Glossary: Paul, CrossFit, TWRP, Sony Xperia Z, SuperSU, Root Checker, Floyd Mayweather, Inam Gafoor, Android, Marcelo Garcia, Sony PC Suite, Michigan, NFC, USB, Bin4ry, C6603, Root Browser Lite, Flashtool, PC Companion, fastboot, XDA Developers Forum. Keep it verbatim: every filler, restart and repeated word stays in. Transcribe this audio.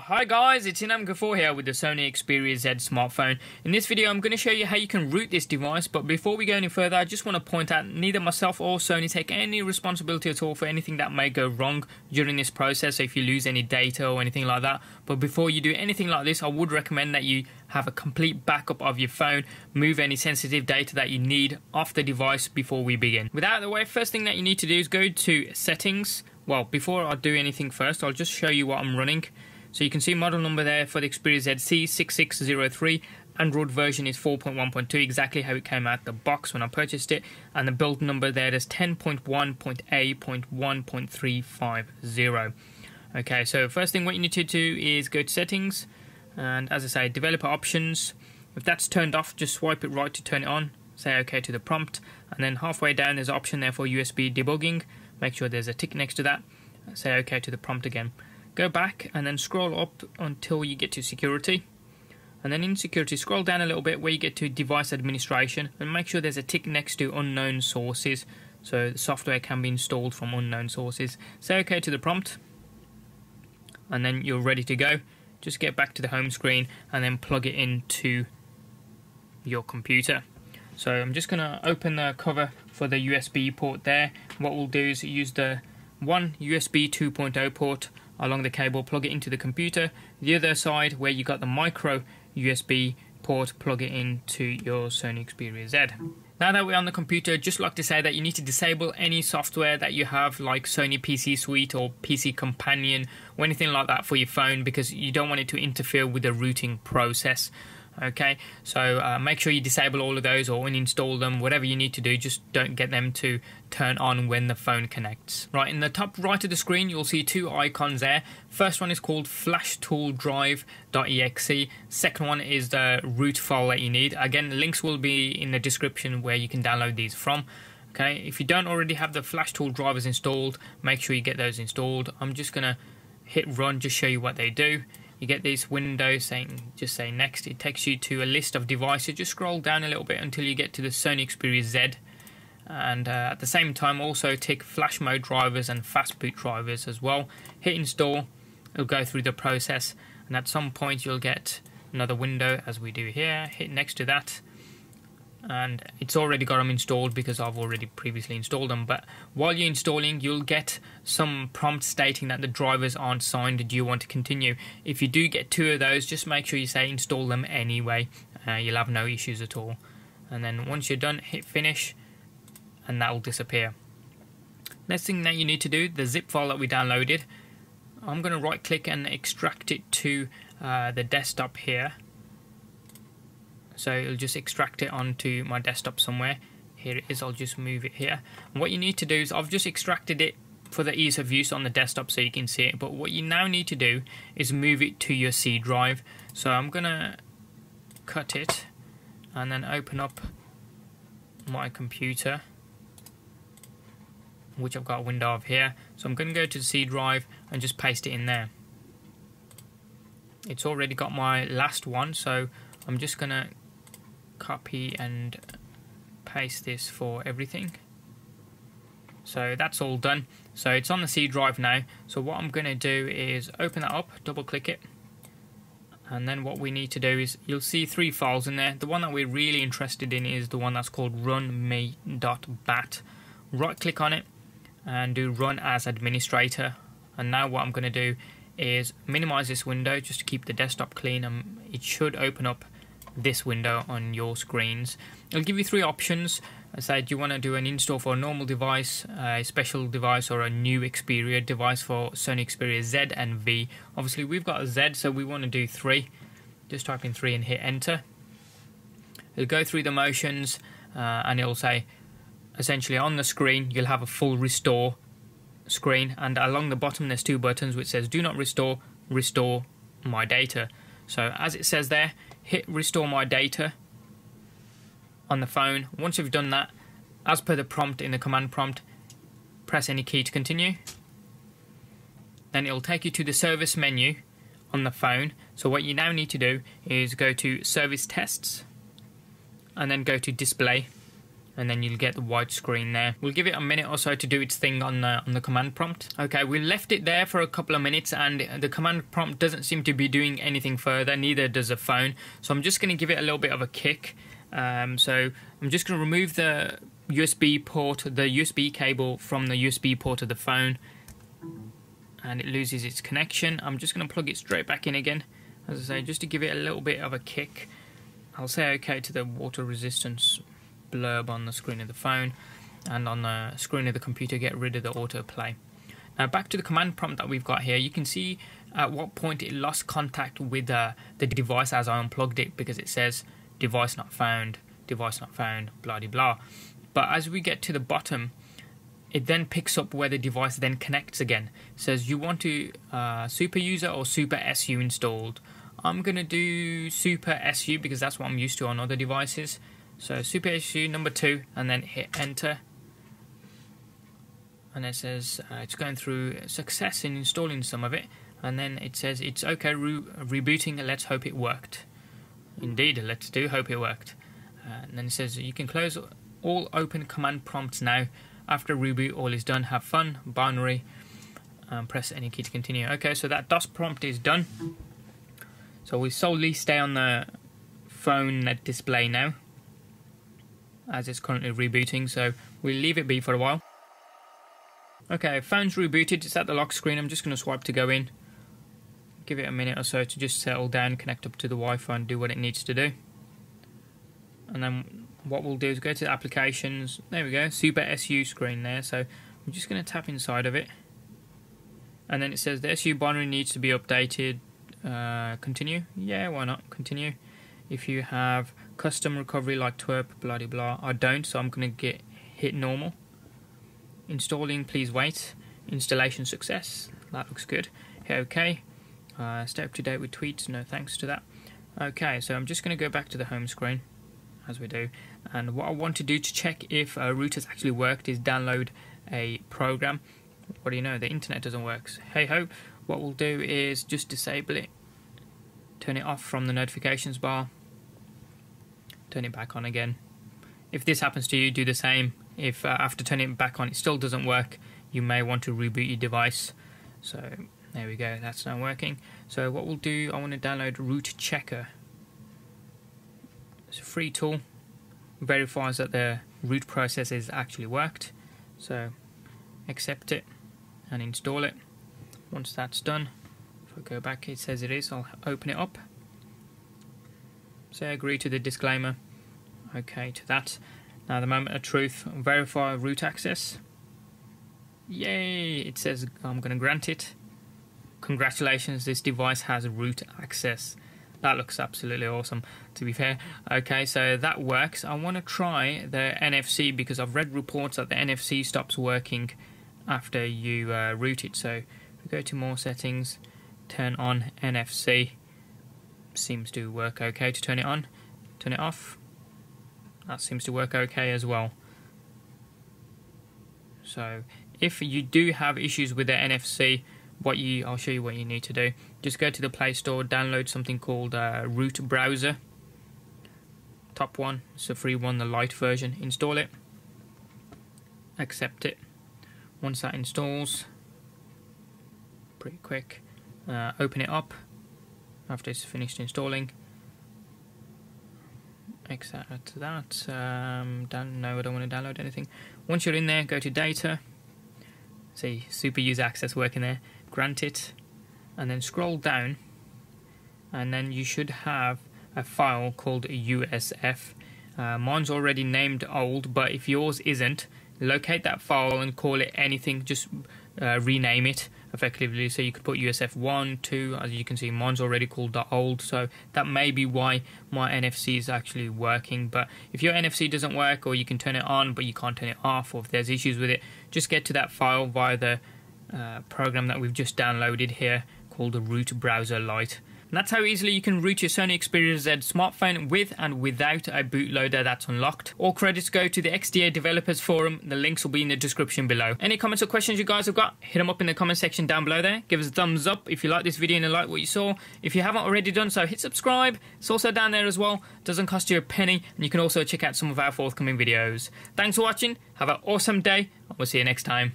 Hi guys, it's Inam Gafoor here with the Sony Xperia Z smartphone. In this video I'm going to show you how you can root this device, but before we go any further I just want to point out neither myself or Sony take any responsibility at all for anything that may go wrong during this process, so if you lose any data or anything like that. But before you do anything like this, I would recommend that you have a complete backup of your phone, move any sensitive data that you need off the device before we begin. With that out of the way, first thing that you need to do is go to settings. Well, before I do anything first, I'll just show you what I'm running. So you can see model number there for the Xperia Z six six zero three, Android version is four point one point two, exactly how it came out the box when I purchased it, and the build number there is ten point one point A point one point three five zero. Okay, so first thing what you need to do is go to settings, and as I say, developer options. If that's turned off, just swipe it right to turn it on, say OK to the prompt, and then halfway down there's an option there for U S B debugging. Make sure there's a tick next to that, say OK to the prompt again. Go back and then scroll up until you get to security, and then in security scroll down a little bit where you get to device administration, and make sure there's a tick next to unknown sources, so the software can be installed from unknown sources. Say OK to the prompt and then you're ready to go. Just get back to the home screen and then plug it into your computer. So I'm just going to open the cover for the U S B port there. What we'll do is use the one U S B two point oh port along the cable, plug it into the computer. The other side where you got the micro U S B port, plug it into your Sony Xperia Z. Now that we're on the computer, just like to say that you need to disable any software that you have like Sony P C Suite or P C Companion or anything like that for your phone, because you don't want it to interfere with the rooting process. Okay, so uh, make sure you disable all of those or uninstall them, whatever you need to do, just don't get them to turn on when the phone connects. Right, in the top right of the screen you'll see two icons there. First one is called Flashtool drive dot E X E, second one is the root file that you need. Again, links will be in the description where you can download these from. Okay, if you don't already have the Flashtool drivers installed, make sure you get those installed. I'm just gonna hit run, just show you what they do. You get this window saying, just say next. It takes you to a list of devices. Just scroll down a little bit until you get to the Sony Xperia Z, and uh, at the same time also tick flash mode drivers and fast boot drivers as well. Hit install, it'll go through the process, and at some point you'll get another window as we do here. Hit next to that, and it's already got them installed because I've already previously installed them. But while you're installing, you'll get some prompts stating that the drivers aren't signed. Do you want to continue? If you do get two of those, just make sure you say install them anyway. Uh, you'll have no issues at all. And then once you're done, hit finish, and that will disappear. Next thing that you need to do, the zip file that we downloaded, I'm going to right click and extract it to uh, the desktop here. So it'll just extract it onto my desktop somewhere. Here it is, I'll just move it here. And what you need to do is, I've just extracted it for the ease of use on the desktop so you can see it, but what you now need to do is move it to your C drive. So I'm gonna cut it and then open up my computer, which I've got a window of here. So I'm gonna go to the C drive and just paste it in there. It's already got my last one, so I'm just gonna copy and paste this for everything. So that's all done. So it's on the C drive now. So what I'm gonna do is open that up, double click it, and then what we need to do is, you'll see three files in there. The one that we're really interested in is the one that's called runme.bat. Right click on it and do run as administrator. And now what I'm gonna do is minimize this window just to keep the desktop clean, and it should open up this window on your screens. It'll give you three options. I said, do you want to do an install for a normal device, a special device, or a new Xperia device for Sony Xperia Z and V? Obviously we've got a Z, so we want to do three. Just type in three and hit enter. It'll go through the motions, uh, and it'll say, essentially on the screen you'll have a full restore screen, and along the bottom there's two buttons which says do not restore, restore my data. So as it says there, hit restore my data on the phone. Once you've done that, as per the prompt in the command prompt, press any key to continue. Then it'll take you to the service menu on the phone. So what you now need to do is go to service tests and then go to display, and then you'll get the white screen there. We'll give it a minute or so to do its thing on the, on the command prompt. Okay, we left it there for a couple of minutes and the command prompt doesn't seem to be doing anything further, neither does the phone. So I'm just going to give it a little bit of a kick. Um, so I'm just going to remove the U S B port, the U S B cable from the U S B port of the phone, and it loses its connection. I'm just going to plug it straight back in again, as I say, just to give it a little bit of a kick. I'll say okay to the water resistance blurb on the screen of the phone, and on the screen of the computer get rid of the autoplay. Now back to the command prompt that we've got here, you can see at what point it lost contact with uh, the device as I unplugged it, because it says device not found, device not found, blah de blah. But as we get to the bottom, it then picks up where the device then connects again. It says you want to uh, super user or super S U installed. I'm going to do super S U because that's what I'm used to on other devices. So super S U number two, and then hit enter. And it says uh, it's going through success in installing some of it. And then it says it's okay, re rebooting, let's hope it worked. Indeed, let's do hope it worked. Uh, and then it says you can close all open command prompts now. After reboot, all is done. Have fun, binary. Um, press any key to continue. Okay, so that DOS prompt is done. So we solely stay on the phone display now, as it's currently rebooting, so we'll leave it be for a while. Okay, phone's rebooted, it's at the lock screen. I'm just going to swipe to go in. Give it a minute or so to just settle down, connect up to the Wi-Fi and do what it needs to do. And then what we'll do is go to the applications. There we go, super S U screen there. So I'm just going to tap inside of it. And then it says the S U binary needs to be updated. Uh, continue. Yeah, why not? Continue. If you have custom recovery like T W R P, blah de blah. I don't, so I'm going to get hit normal. Installing, please wait. Installation success. That looks good. Hit OK. Uh, stay up to date with tweets. No thanks to that. Okay, so I'm just going to go back to the home screen, as we do. And what I want to do to check if a root has actually worked is download a program. What do you know? The internet doesn't work. So, hey ho. What we'll do is just disable it, turn it off from the notifications bar, turn it back on again. If this happens to you, do the same. If uh, after turning it back on it still doesn't work, you may want to reboot your device. So there we go, that's not working. So what we'll do, I want to download Root Checker. It's a free tool, verifies that the root process is actually worked. So accept it and install it. Once that's done, if I go back, it says it is, I'll open it up, say agree to the disclaimer, okay to that. Now the moment of truth, verify root access, yay, it says I'm going to grant it, congratulations, this device has root access. That looks absolutely awesome, to be fair. Okay, so that works. I want to try the N F C because I've read reports that the N F C stops working after you uh, root it, so go to more settings, turn on N F C, seems to work okay to turn it on, turn it off, that seems to work okay as well. So if you do have issues with the N F C, what you, I'll show you what you need to do. Just go to the Play Store, download something called uh, Root Browser, top one, it's a free one, the light version, install it, accept it. Once that installs, pretty quick, uh, open it up after it's finished installing, except that, um, don't, no I don't want to download anything. Once you're in there, go to data, see super user access working there, grant it, and then scroll down and then you should have a file called U S F, uh, mine's already named old, but if yours isn't, locate that file and call it anything, just uh, rename it effectively, so you could put U S F one, two, as you can see mine's already called .old, so that may be why my N F C is actually working. But if your N F C doesn't work, or you can turn it on but you can't turn it off, or if there's issues with it, just get to that file via the uh, program that we've just downloaded here called the Root Browser Lite. And that's how easily you can root your Sony Xperia Z smartphone with and without a bootloader that's unlocked. All credits go to the X D A Developers Forum. The links will be in the description below. Any comments or questions you guys have got, hit them up in the comment section down below there. Give us a thumbs up if you like this video and you like what you saw. If you haven't already done so, hit subscribe. It's also down there as well. Doesn't cost you a penny, and you can also check out some of our forthcoming videos. Thanks for watching. Have an awesome day, and we'll see you next time.